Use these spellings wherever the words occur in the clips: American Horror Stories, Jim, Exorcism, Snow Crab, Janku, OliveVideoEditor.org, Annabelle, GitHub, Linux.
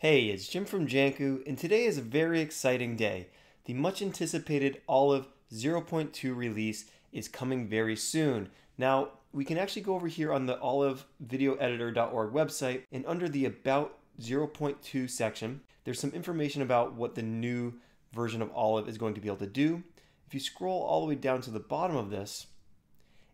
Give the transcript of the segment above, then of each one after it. Hey, it's Jim from Janku, and today is a very exciting day. The much anticipated Olive 0.2 release is coming very soon. Now, we can actually go over here on the OliveVideoEditor.org website, and under the About 0.2 section, there's some information about what the new version of Olive is going to be able to do. If you scroll all the way down to the bottom of this,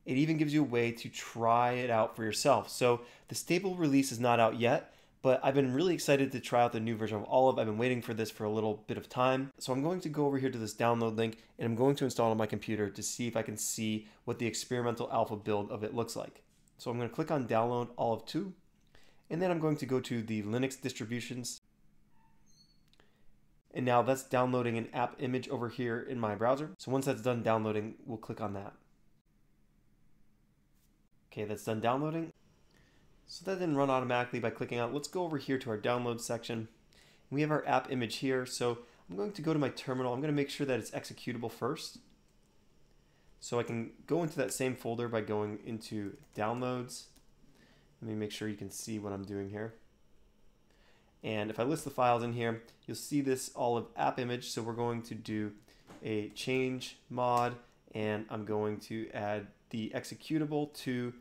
it even gives you a way to try it out for yourself. So the stable release is not out yet, but I've been really excited to try out the new version of Olive. I've been waiting for this for a little bit of time. So I'm going to go over here to this download link and I'm going to install it on my computer to see if I can see what the experimental alpha build of it looks like. So I'm going to click on download Olive 2, and then I'm going to go to the Linux distributions. And now that's downloading an app image over here in my browser. So once that's done downloading, we'll click on that. Okay, that's done downloading. So that didn't run automatically by clicking out. Let's go over here to our download section. We have our app image here. So I'm going to go to my terminal. I'm going to make sure that it's executable first. So I can go into that same folder by going into downloads. Let me make sure you can see what I'm doing here. And if I list the files in here, you'll see this Olive app image. So we're going to do a change mod, and I'm going to add the executable to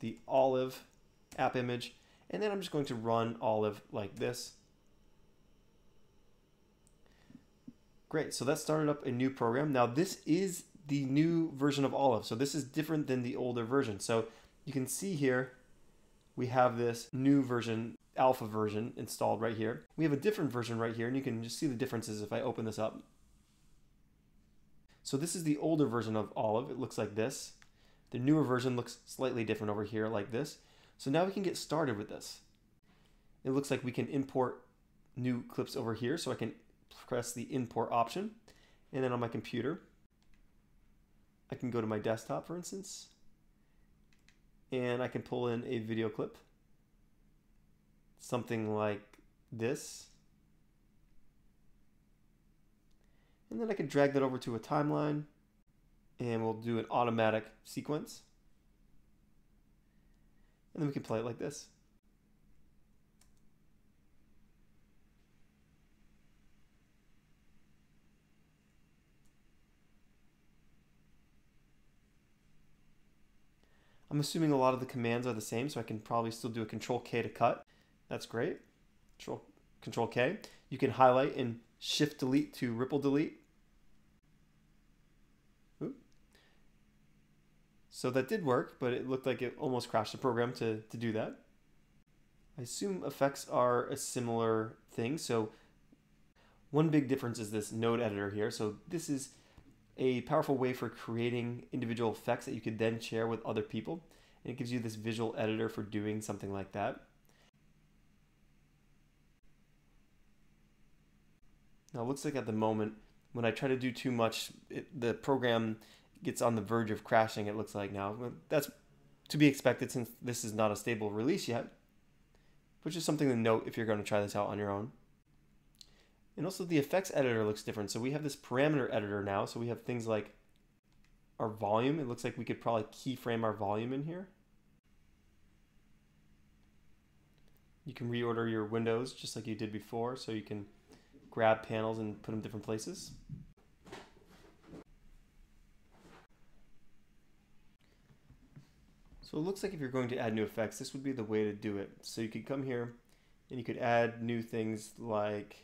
the Olive app image, and then I'm just going to run Olive like this. Great, so that started up a new program. Now this is the new version of Olive, so this is different than the older version. So you can see here we have this new version, alpha version, installed right here. We have a different version right here, and you can just see the differences if I open this up. So this is the older version of Olive. It looks like this. The newer version looks slightly different over here like this. So now we can get started with this. It looks like we can import new clips over here, so I can press the import option. And then on my computer, I can go to my desktop, for instance, and I can pull in a video clip, something like this. And then I can drag that over to a timeline, and we'll do an automatic sequence. And then we can play it like this. I'm assuming a lot of the commands are the same, so I can probably still do a Control K to cut. That's great. Control K. You can highlight and Shift Delete to ripple delete. So that did work, but it looked like it almost crashed the program to do that. I assume effects are a similar thing. So one big difference is this node editor here. So this is a powerful way for creating individual effects that you could then share with other people. And it gives you this visual editor for doing something like that. Now it looks like at the moment, when I try to do too much, the program gets on the verge of crashing, it looks like now. That's to be expected since this is not a stable release yet, which is something to note if you're going to try this out on your own. And also the effects editor looks different. So we have this parameter editor now. So we have things like our volume. It looks like we could probably keyframe our volume in here. You can reorder your windows just like you did before. So you can grab panels and put them different places. So it looks like if you're going to add new effects, this would be the way to do it. So you could come here and you could add new things like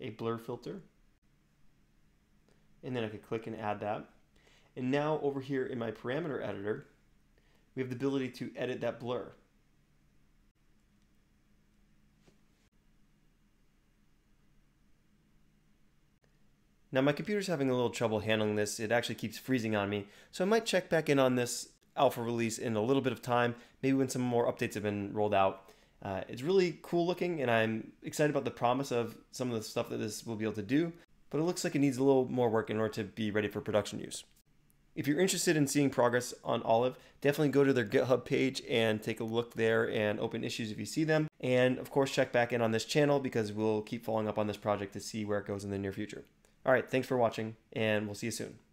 a blur filter. And then I could click and add that. And now over here in my parameter editor, we have the ability to edit that blur. Now my computer's having a little trouble handling this. It actually keeps freezing on me. So I might check back in on this alpha release in a little bit of time, maybe when some more updates have been rolled out. It's really cool looking, and I'm excited about the promise of some of the stuff that this will be able to do, but it looks like it needs a little more work in order to be ready for production use. If you're interested in seeing progress on Olive, definitely go to their GitHub page and take a look there and open issues if you see them. And of course, check back in on this channel because we'll keep following up on this project to see where it goes in the near future. All right, thanks for watching, and we'll see you soon.